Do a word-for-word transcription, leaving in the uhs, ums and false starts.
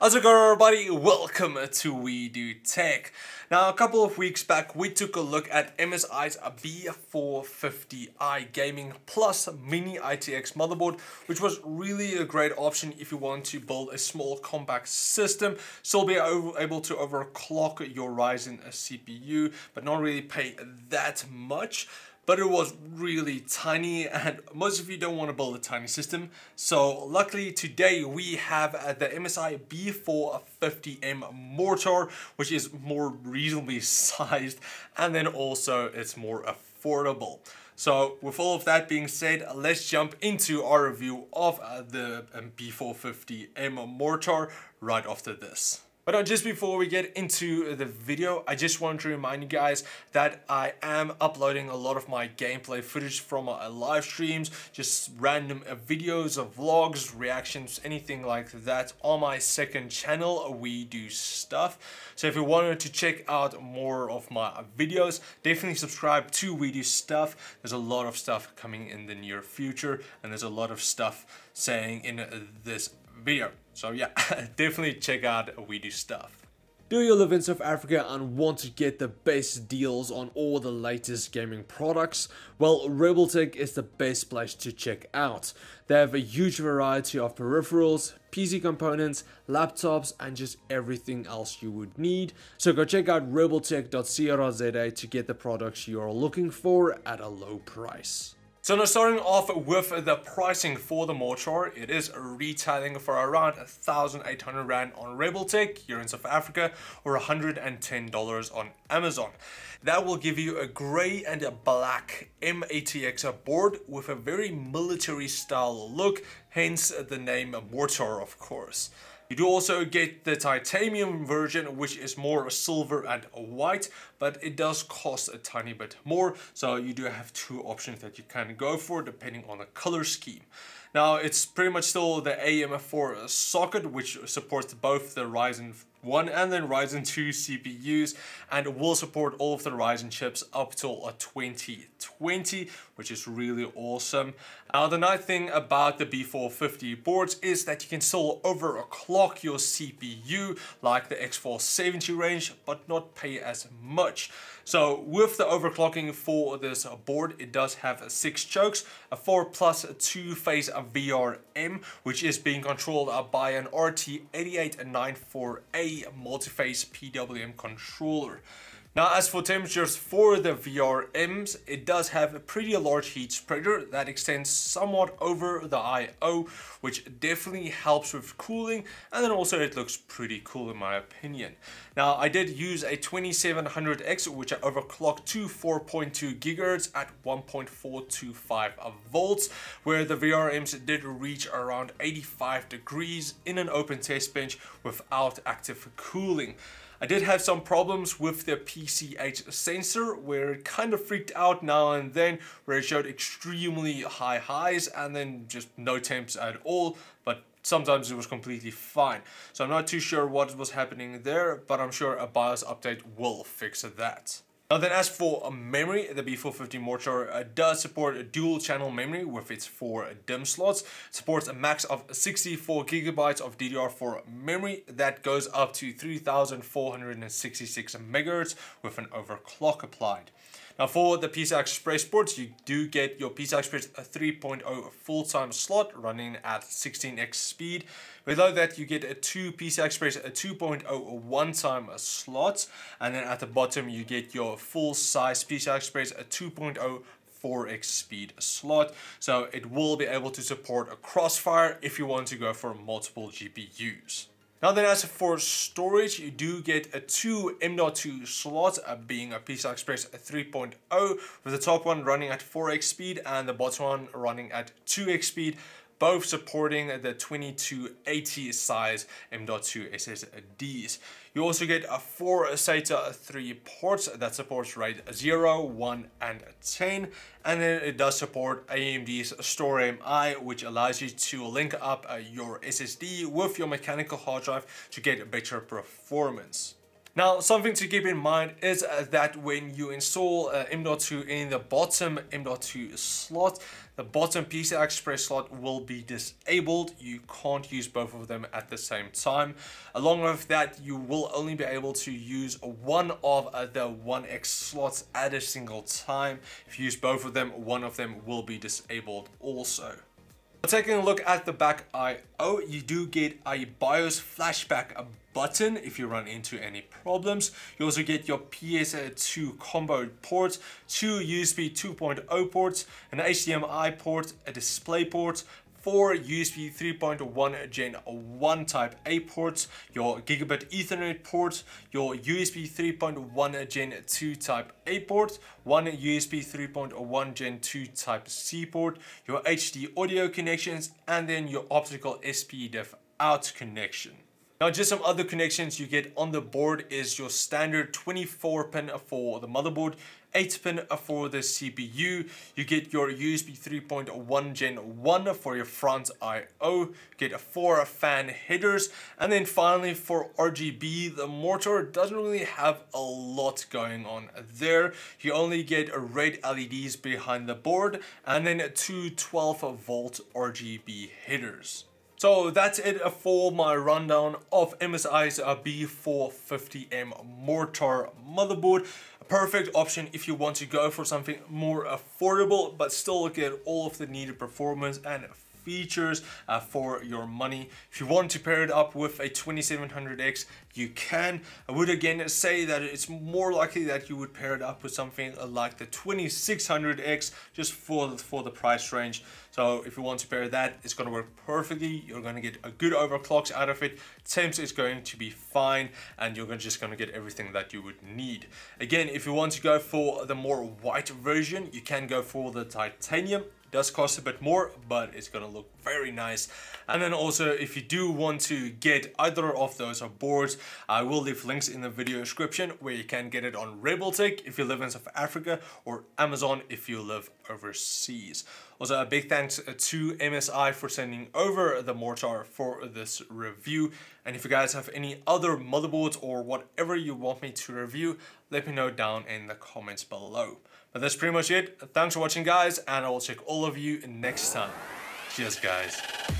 How's it going, everybody? Welcome to We Do Tech. Now, a couple of weeks back, we took a look at M S I's B four fifty i Gaming Plus Mini I T X motherboard, which was really a great option if you want to build a small compact system, still be able to overclock your Ryzen C P U, but not really pay that much. But it was really tiny, and most of you don't want to build a tiny system. So luckily today we have the M S I B four fifty M Mortar, which is more reasonably sized, and then also it's more affordable. So with all of that being said, let's jump into our review of the B four fifty M Mortar right after this. But just before we get into the video, I just want to remind you guys that I am uploading a lot of my gameplay footage from my live streams, just random videos, vlogs, reactions, anything like that on my second channel, We Do Stuff. So if you wanted to check out more of my videos, definitely subscribe to We Do Stuff. There's a lot of stuff coming in the near future, and there's a lot of stuff saying in this video. So yeah, definitely check out We Do Stuff. Do you live in South Africa and want to get the best deals on all the latest gaming products? Well, RebelTech is the best place to check out. They have a huge variety of peripherals, P C components, laptops, and just everything else you would need. So go check out rebeltech dot co dot za to get the products you are looking for at a low price. So now, starting off with the pricing for the Mortar, it is retailing for around one thousand eight hundred rand on RebelTech here in South Africa, or one hundred ten dollars on Amazon. That will give you a grey and a black M A T X board with a very military style look, hence the name Mortar, of course. You do also get the titanium version, which is more silver and white, but it does cost a tiny bit more. So you do have two options that you can go for depending on the color scheme. Now, it's pretty much still the A M four socket, which supports both the Ryzen one and then Ryzen two C P Us, and will support all of the Ryzen chips up till twenty twenty, which is really awesome. Now, the nice thing about the B four fifty boards is that you can still overclock your C P U like the X four seventy range, but not pay as much. So with the overclocking for this board, it does have six chokes, a four plus two phase V R M, which is being controlled by an R T eight eight nine four eight multi-phase P W M controller. Now, as for temperatures for the V R Ms, it does have a pretty large heat spreader that extends somewhat over the I O, which definitely helps with cooling, and then also it looks pretty cool in my opinion. Now, I did use a twenty-seven hundred X, which I overclocked to four point two gigahertz at one point four two five volts, where the V R Ms did reach around eighty-five degrees in an open test bench without active cooling. I did have some problems with the P C H sensor, where it kind of freaked out now and then, where it showed extremely high highs and then just no temps at all, but sometimes it was completely fine. So I'm not too sure what was happening there, but I'm sure a BIOS update will fix that. Now then, as for memory, the B four fifty Mortar uh, does support a dual channel memory with its four DIMM slots. It supports a max of sixty-four gigabytes of D D R four memory that goes up to three thousand four hundred sixty-six megahertz with an overclock applied. Now, for the P C I Express ports, you do get your P C I Express three point oh full-time slot running at sixteen X speed. Below that, you get a two P C I Express two point oh one-time slots, and then at the bottom, you get your full-size P C I Express two point oh four X speed slot. So it will be able to support a crossfire if you want to go for multiple G P Us. Now then, as for storage, you do get a two M dot two slots, uh, being a P C I Express three point oh, with the top one running at four X speed and the bottom one running at two X speed, both supporting the twenty-two eighty size M dot two S S Ds. You also get a four SATA three ports that supports RAID zero, one, and ten, and then it does support A M D's StoreMI, which allows you to link up your S S D with your mechanical hard drive to get better performance. Now, something to keep in mind is uh, that when you install uh, M dot two in the bottom M dot two slot, the bottom P C I Express slot will be disabled. You can't use both of them at the same time. Along with that, you will only be able to use one of the one X slots at a single time. If you use both of them, one of them will be disabled also. Taking a look at the back I O, you do get a BIOS flashback button if you run into any problems. You also get your P S two combo ports, two U S B two point oh ports, an H D M I port, a display port, four U S B three point one Gen one Type A ports, your Gigabit Ethernet port, your U S B three point one Gen two Type A port, one U S B three point one Gen two Type C port, your H D audio connections, and then your optical S P D I F out connection. Now, just some other connections you get on the board is your standard twenty-four pin for the motherboard, eight pin for the C P U. You get your U S B three point one Gen one for your front I O. You get four fan headers. And then finally for R G B, the Mortar doesn't really have a lot going on there. You only get red L E Ds behind the board and then two twelve volt R G B headers. So that's it for my rundown of M S I's B four fifty M Mortar motherboard. A perfect option if you want to go for something more affordable, but still get all of the needed performance and features uh, for your money. If you want to pair it up with a twenty-seven hundred X, you can. I would again say that it's more likely that you would pair it up with something like the twenty-six hundred X just for, for the price range. So if you want to pair that, it's going to work perfectly. You're going to get a good overclocks out of it. Temps is going to be fine and you're just going to get everything that you would need. Again, if you want to go for the more white version, you can go for the titanium. Does cost a bit more, but it's gonna look very nice. And then also, if you do want to get either of those boards, I will leave links in the video description where you can get it on RebelTech if you live in South Africa, or Amazon if you live overseas. Also, a big thanks to M S I for sending over the Mortar for this review. And if you guys have any other motherboards or whatever you want me to review, let me know down in the comments below. But that's pretty much it. Thanks for watching, guys, and I will check all of you next time. Cheers, guys.